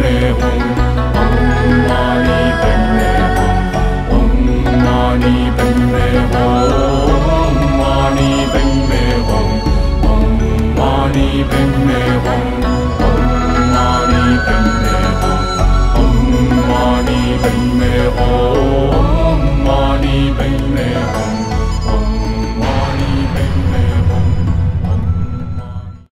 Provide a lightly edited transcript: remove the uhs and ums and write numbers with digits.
me voy.